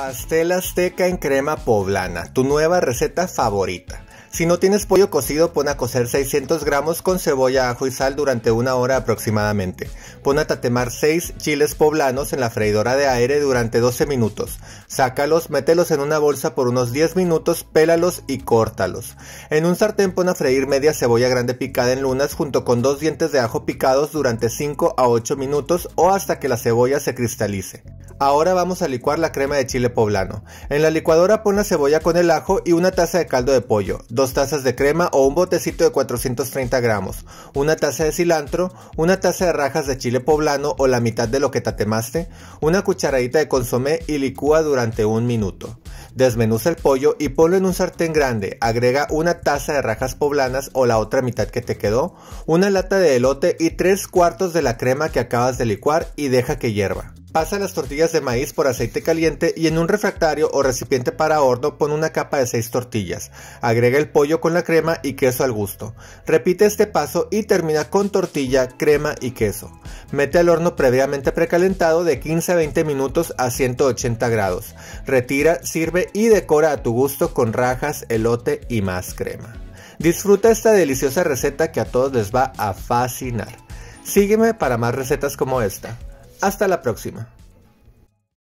Pastel azteca en crema poblana, tu nueva receta favorita. Si no tienes pollo cocido, pon a cocer 600 gramos con cebolla, ajo y sal durante una hora aproximadamente. Pon a tatemar 6 chiles poblanos en la freidora de aire durante 12 minutos. Sácalos, mételos en una bolsa por unos 10 minutos, pélalos y córtalos. En un sartén pon a freír media cebolla grande picada en lunas junto con 2 dientes de ajo picados durante 5 a 8 minutos o hasta que la cebolla se cristalice. Ahora vamos a licuar la crema de chile poblano. En la licuadora pon la cebolla con el ajo y una taza de caldo de pollo, 2 tazas de crema o un botecito de 430 gramos, una taza de cilantro, una taza de rajas de chile poblano o la mitad de lo que tatemaste, una cucharadita de consomé y licúa durante un minuto. Desmenuza el pollo y ponlo en un sartén grande, agrega una taza de rajas poblanas o la otra mitad que te quedó, una lata de elote y 3/4 de la crema que acabas de licuar y deja que hierva. Pasa las tortillas de maíz por aceite caliente y en un refractario o recipiente para horno pon una capa de 6 tortillas. Agrega el pollo con la crema y queso al gusto. Repite este paso y termina con tortilla, crema y queso. Mete al horno previamente precalentado de 15 a 20 minutos a 180 grados. Retira, sirve y decora a tu gusto con rajas, elote y más crema. Disfruta esta deliciosa receta que a todos les va a fascinar. Sígueme para más recetas como esta. Hasta la próxima.